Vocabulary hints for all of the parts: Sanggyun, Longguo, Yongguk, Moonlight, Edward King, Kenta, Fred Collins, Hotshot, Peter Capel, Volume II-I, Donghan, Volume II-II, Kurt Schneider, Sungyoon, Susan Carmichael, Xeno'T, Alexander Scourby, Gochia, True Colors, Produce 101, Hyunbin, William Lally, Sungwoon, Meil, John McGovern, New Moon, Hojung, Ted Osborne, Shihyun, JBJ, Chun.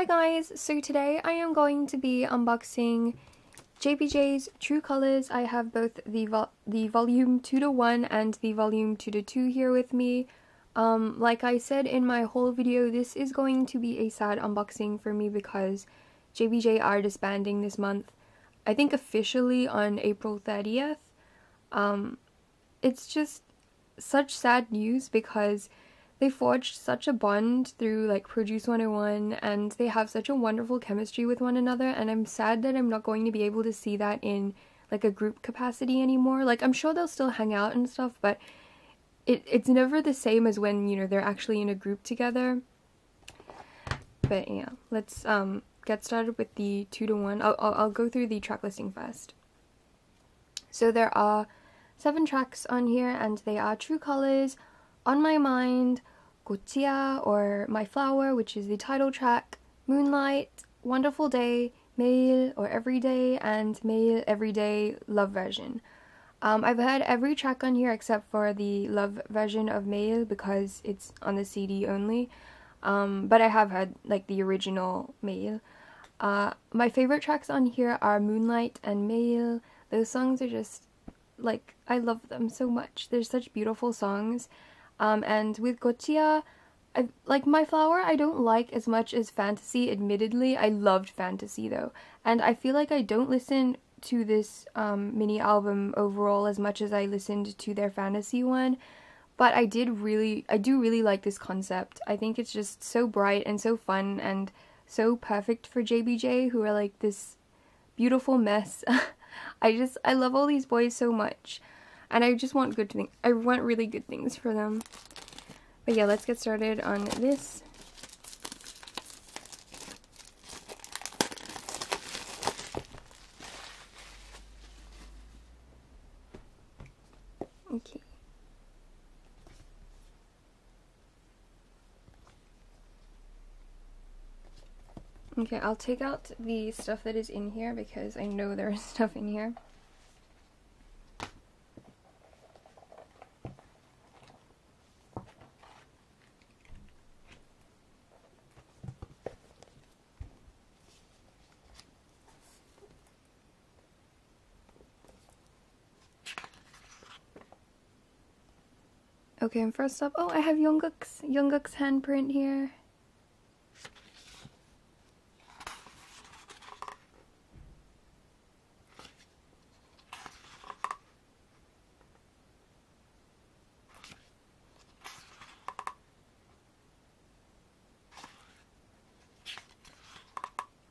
Hi guys, so today I am going to be unboxing JBJ's True Colors. I have both the volume 2-1 and the volume 2-2 here with me. Like I said in my whole video, this is going to be a sad unboxing for me because JBJ are disbanding this month. I think officially on April 30th. It's just such sad news because they forged such a bond through like Produce 101 and they have such a wonderful chemistry with one another, and I'm sad that I'm not going to be able to see that in like a group capacity anymore. Like, I'm sure they'll still hang out and stuff, but it's never the same as when, you know, they're actually in a group together. But yeah, let's get started with the 2-1. I'll go through the track listing first. So there are 7 tracks on here, and they are True Colors, On My Mind, Gochia or My Flower, which is the title track, Moonlight, Wonderful Day, Meil or Everyday, and Meil Everyday Love version. I've heard every track on here except for the Love version of Meil because it's on the CD only, but I have heard like the original Meil. My favorite tracks on here are Moonlight and Meil. Those songs are just like, I love them so much. They're such beautiful songs. And with Gochia, like My Flower, I don't like as much as Fantasy, admittedly. I loved Fantasy though, and I feel like I don't listen to this mini album overall as much as I listened to their Fantasy one, but I do really like this concept. I think it's just so bright and so fun and so perfect for JBJ, who are like this beautiful mess. I love all these boys so much. And I just want good things. I want really good things for them. But yeah, let's get started on this. Okay. Okay, I'll take out the stuff that is in here because I know there is stuff in here. Okay, and first up, oh, I have Yongguk's handprint here.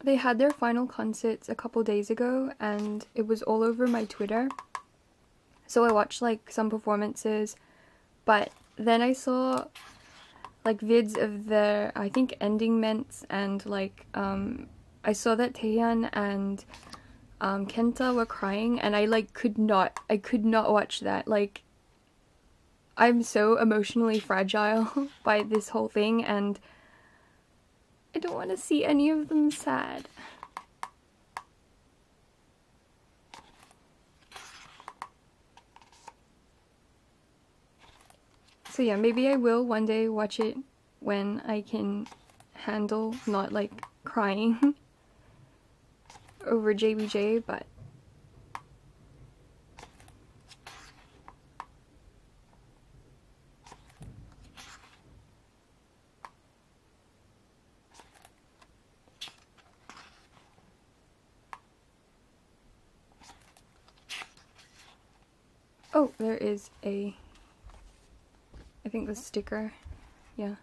They had their final concerts a couple days ago, and it was all over my Twitter. So I watched like some performances. But then I saw like vids of their, I think, ending ments, and like I saw that Taehyun and Kenta were crying, and I like could not watch that. Like, I'm so emotionally fragile by this whole thing, and I don't want to see any of them sad. So yeah, maybe I will one day watch it when I can handle not like crying over JBJ, but oh, there is a, I think, the sticker, yeah.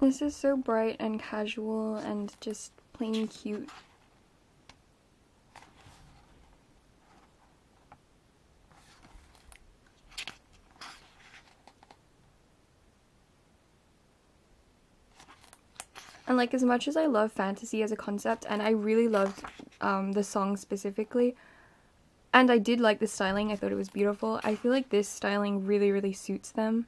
This is so bright and casual and just plain cute. And like, as much as I love Fantasy as a concept, and I really loved the song specifically, And I did like the styling, I thought it was beautiful. I feel like this styling really, really suits them.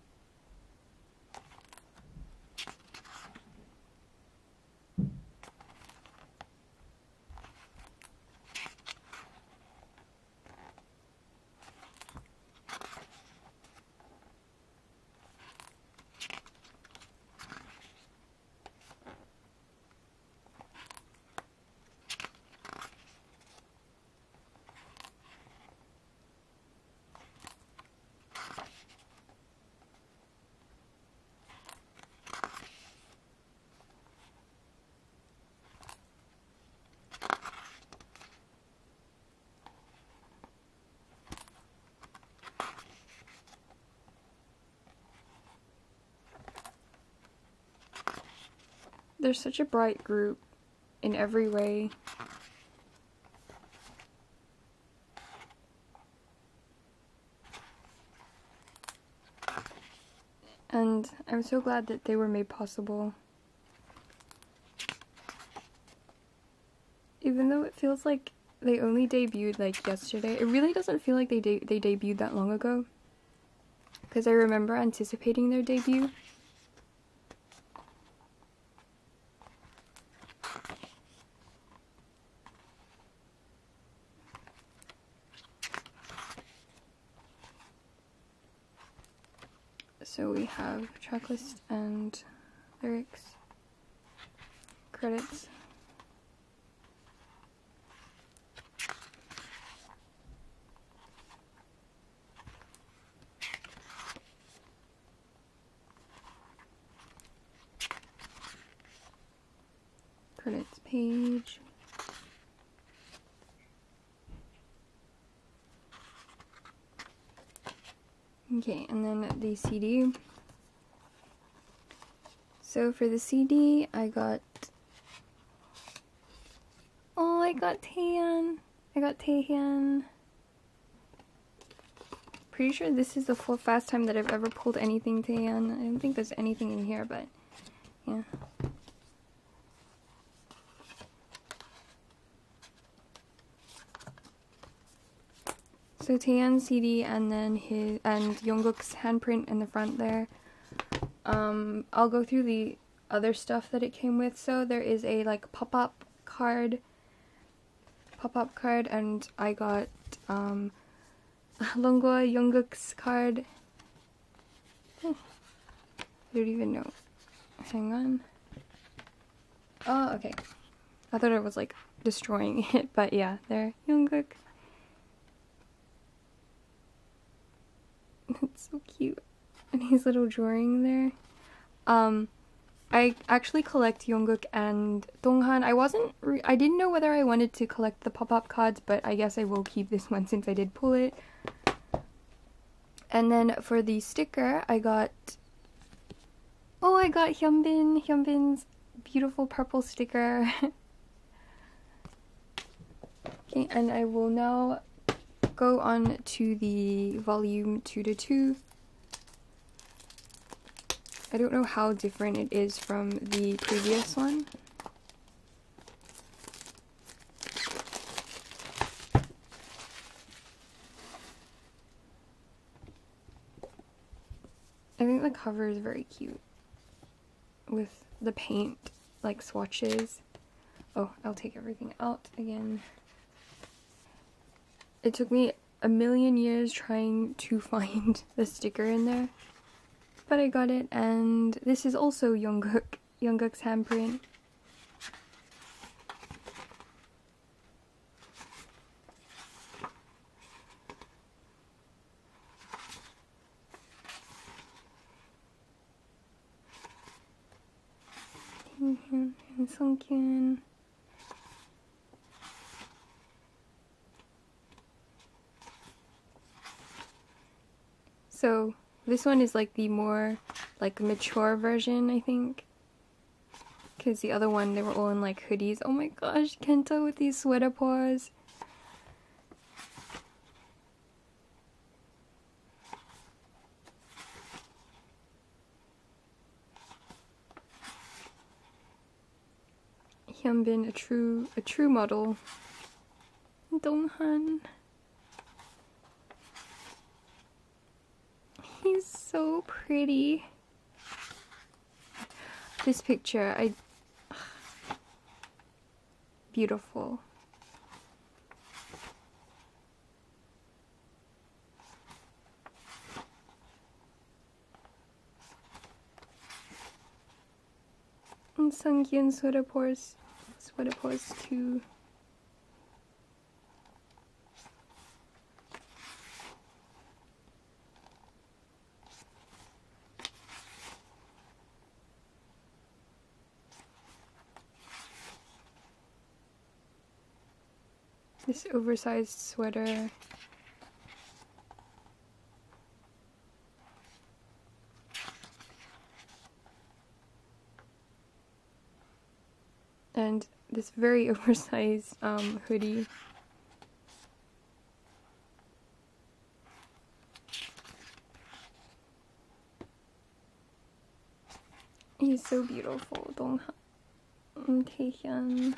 They're such a bright group in every way. And I'm so glad that they were made possible. Even though it feels like they only debuted like yesterday, it really doesn't feel like they debuted that long ago. Because I remember anticipating their debut. So we have tracklist and lyrics, credits. Credits page. Okay, and then the CD. So for the CD, I got... Oh, I got Taehyun. I got Taehyun. Pretty sure this is the first time that I've ever pulled anything Taehyun. I don't think there's anything in here, but yeah. So Taehyun's CD and then Yongguk's handprint in the front there. I'll go through the other stuff that it came with. So there is a like pop-up card, and I got Longguo Yongguk's card. I don't even know. Hang on. Oh, okay. I thought I was like destroying it, but yeah, there, Yongguk. It's so cute. And his little drawing there. I actually collect Yongguk and Donghan. I didn't know whether I wanted to collect the pop-up cards, but I guess I will keep this one since I did pull it. And then for the sticker, I got... Oh, I got Hyunbin. Hyunbin's beautiful purple sticker. Okay, and I will now... go on to the volume 2-2. I don't know how different it is from the previous one. I think the cover is very cute with the paint like swatches. Oh, I'll take everything out again. It took me a million years trying to find the sticker in there, but I got it, and this is also Yongguk's handprint. Taehyun and Sungyoon. So this one is like the more like mature version, I think, because the other one they were all in like hoodies. Oh my gosh, Kenta with these sweater paws. Hyunbin, a true model. Donghan. so pretty. This picture, beautiful. And Sungyoon sweater pose too. This oversized sweater. And this very oversized hoodie. He's so beautiful, Donghan and Taehyun.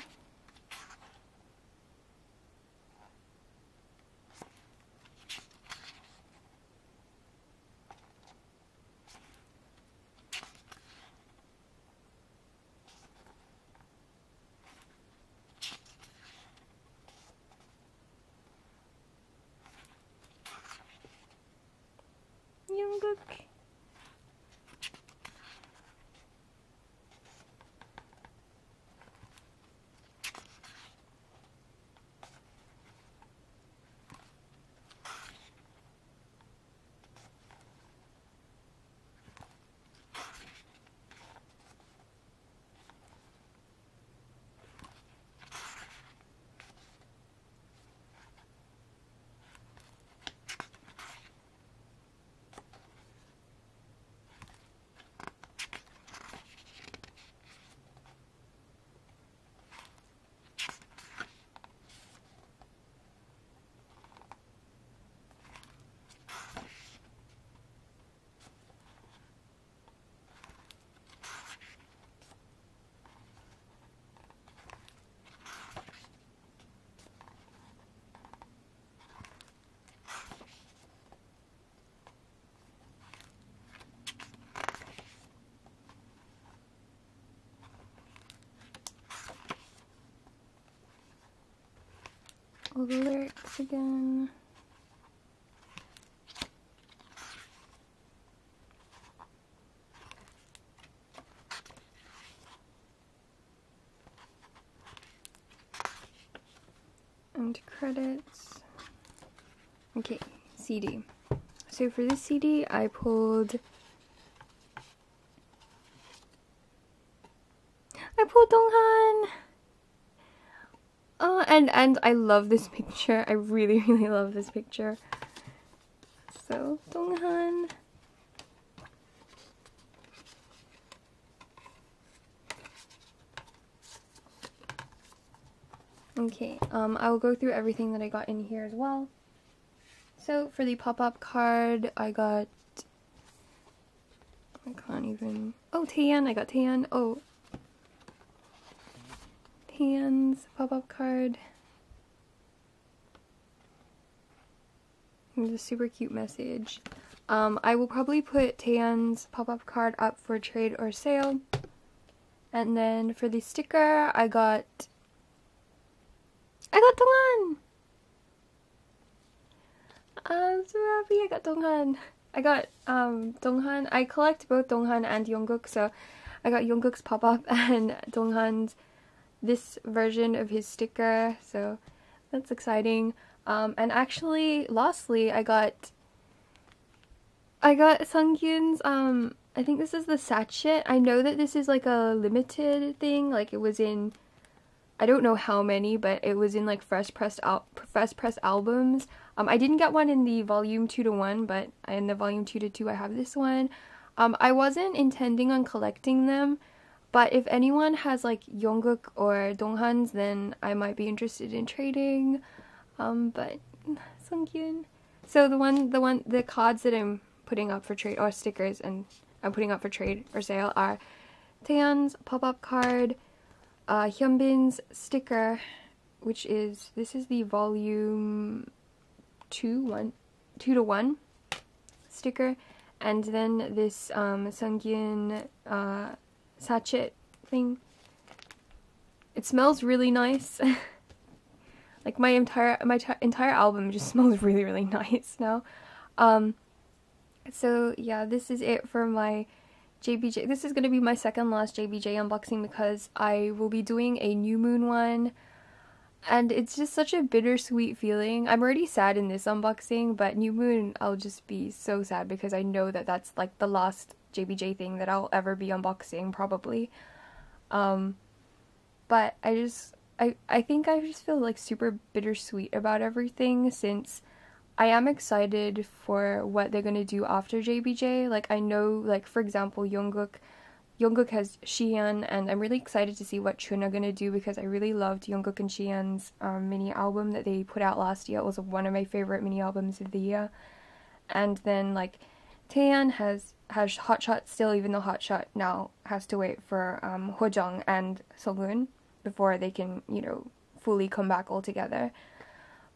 All the lyrics again. And credits. Okay, CD. So for this CD, I pulled... Donghan! Oh, and I love this picture. I really love this picture. So, Donghan. Okay, I'll go through everything that I got in here as well. So, for the pop-up card, I got... I can't even... Oh, Taehyun, I got Taehyun. Oh. Hands pop-up card. There's a super cute message. I will probably put Taehyun's pop-up card up for trade or sale. And then for the sticker, I got Donghan! I'm so happy I got Donghan. I got Donghan. I collect both Donghan and Yongguk, so I got Yongguk's pop-up and Donghan's this version of his sticker, so that's exciting. And actually, lastly, I got Sungyoon's, I think this is the sachet. I know that this is like a limited thing, like it was in, I don't know how many, but it was in like Fresh Press albums. I didn't get one in the volume 2-1, but in the volume 2-2 I have this one. I wasn't intending on collecting them, but if anyone has like Yongguk or Donghan's, then I might be interested in trading. But Sungyoon. So the cards that I'm putting up for trade, or stickers, and I'm putting up for trade or sale are Taehyun's pop-up card, Hyunbin's sticker, which is, this is the volume 2-1 sticker, and then this Sanggyun sachet thing. It smells really nice. Like my entire album just smells really, really nice now. So yeah, this is it for my JBJ. This is going to be my second last JBJ unboxing because I will be doing a New Moon one. And it's just such a bittersweet feeling. I'm already sad in this unboxing, but New Moon, I'll just be so sad because I know that that's like the last JBJ thing that I'll ever be unboxing, probably. But I think I just feel like super bittersweet about everything, since I am excited for what they're going to do after JBJ. Like, I know, like, for example, Yongguk has Shihyun, and I'm really excited to see what Chun are going to do, because I really loved Yongguk and Shihyun's mini album that they put out last year. It was one of my favorite mini albums of the year. And then, like, Taehyun has Hotshot still, even though Hotshot now has to wait for Hojung and Sungwoon before they can, you know, fully come back all together.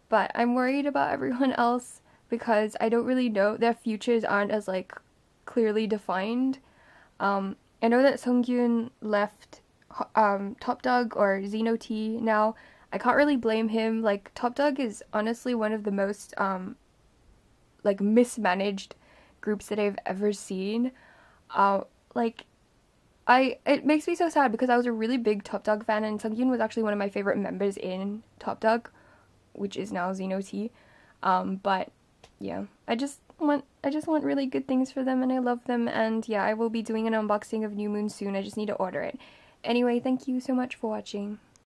But I'm worried about everyone else because I don't really know. Their futures aren't as, like, clearly defined. I know that Sungyoon left Top Dog or Xeno'T now. I can't really blame him. Like, Top Dog is honestly one of the most, like, mismanaged groups that I've ever seen. Like, it makes me so sad because I was a really big Top Dog fan, and Sungyoon was actually one of my favorite members in Top Dog, which is now Xeno'T. But yeah, I just want really good things for them, and I love them, and yeah, I will be doing an unboxing of New Moon soon. I just need to order it. Anyway, thank you so much for watching.